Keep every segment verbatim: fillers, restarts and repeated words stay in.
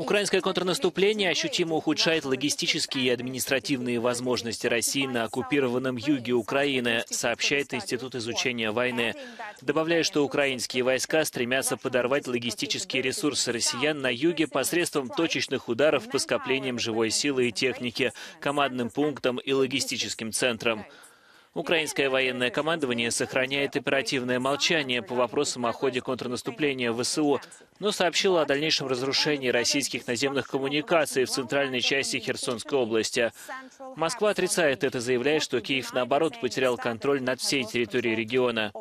Украинское контрнаступление ощутимо ухудшает логистические и административные возможности России на оккупированном юге Украины, сообщает Институт изучения войны, добавляя, что украинские войска стремятся подорвать логистические ресурсы россиян на юге посредством точечных ударов по скоплениям живой силы и техники, командным пунктам и логистическим центрам. Украинское военное командование сохраняет оперативное молчание по вопросам о ходе контрнаступления ВСУ, но сообщило о дальнейшем разрушении российских наземных коммуникаций в центральной части Херсонской области. Москва отрицает это, заявляя, что Киев, наоборот, потерял контроль над всей территорией региона.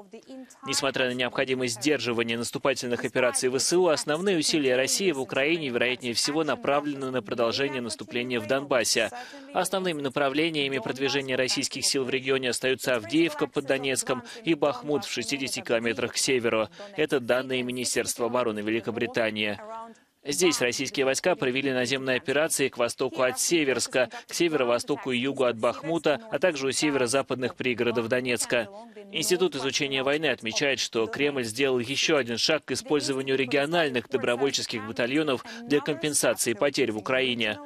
Несмотря на необходимость сдерживания наступательных операций ВСУ, основные усилия России в Украине, вероятнее всего, направлены на продолжение наступления в Донбассе. Основными направлениями продвижения российских сил в регионе остаются Авдеевка под Донецком и Бахмут в шестидесяти километрах к северу. Это данные Министерства обороны Великобритании. Здесь российские войска провели наземные операции к востоку от Северска, к северо-востоку и югу от Бахмута, а также у северо-западных пригородов Донецка. Институт изучения войны отмечает, что Кремль сделал еще один шаг к использованию региональных добровольческих батальонов для компенсации потерь в Украине.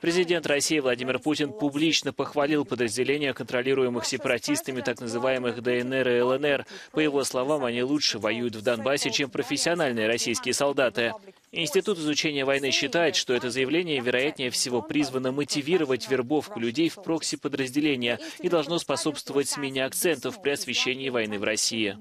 Президент России Владимир Путин публично похвалил подразделения, контролируемых сепаратистами так называемых ДНР и ЛНР. По его словам, они лучше воюют в Донбассе, чем профессиональные российские солдаты. Институт изучения войны считает, что это заявление, вероятнее всего, призвано мотивировать вербовку людей в прокси-подразделения и должно способствовать смене акцентов при освещении войны в России.